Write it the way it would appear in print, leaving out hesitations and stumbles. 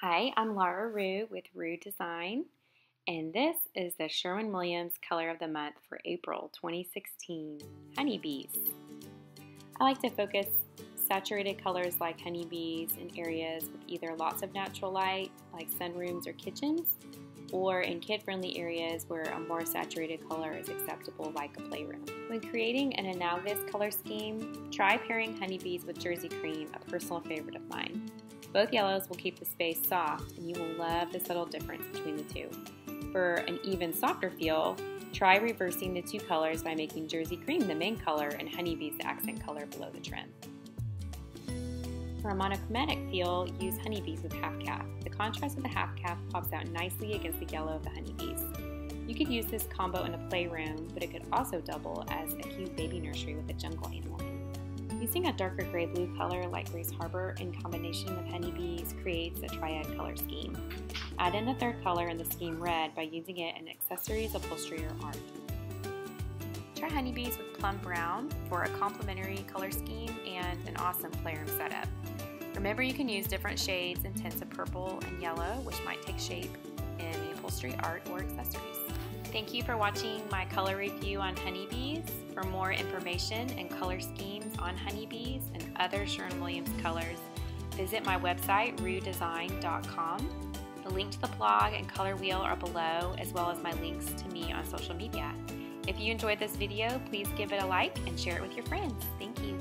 Hi, I'm Laura Rue with Rue Design, and this is the Sherwin-Williams Color of the Month for April 2016, Honeybees. I like to focus saturated colors like honeybees in areas with either lots of natural light, like sunrooms or kitchens, or in kid-friendly areas where a more saturated color is acceptable, like a playroom. When creating an analogous color scheme, try pairing honeybees with Jersey Cream, a personal favorite of mine. Both yellows will keep the space soft, and you will love the subtle difference between the two. For an even softer feel, try reversing the two colors by making Jersey Cream the main color and honeybees the accent color below the trim. For a monochromatic feel, use honeybees with half-caff. The contrast of the half-caff pops out nicely against the yellow of the honeybees. You could use this combo in a playroom, but it could also double as a cute baby nursery with a jungle animal. Using a darker gray-blue color like Grays Harbor in combination with honeybees creates a triad color scheme. Add in a third color in the scheme red by using it in accessories, upholstery, or art. Try honeybees with Plum Brown for a complementary color scheme and an awesome playroom setup. Remember, you can use different shades and tints of purple and yellow, which might take shape in the upholstery, art, or accessories. Thank you for watching my color review on honeybees. For more information and color schemes on honeybees and other Sherwin-Williams colors, visit my website, ruedesign.com. The link to the blog and color wheel are below, as well as my links to me on social media. If you enjoyed this video, please give it a like and share it with your friends. Thank you.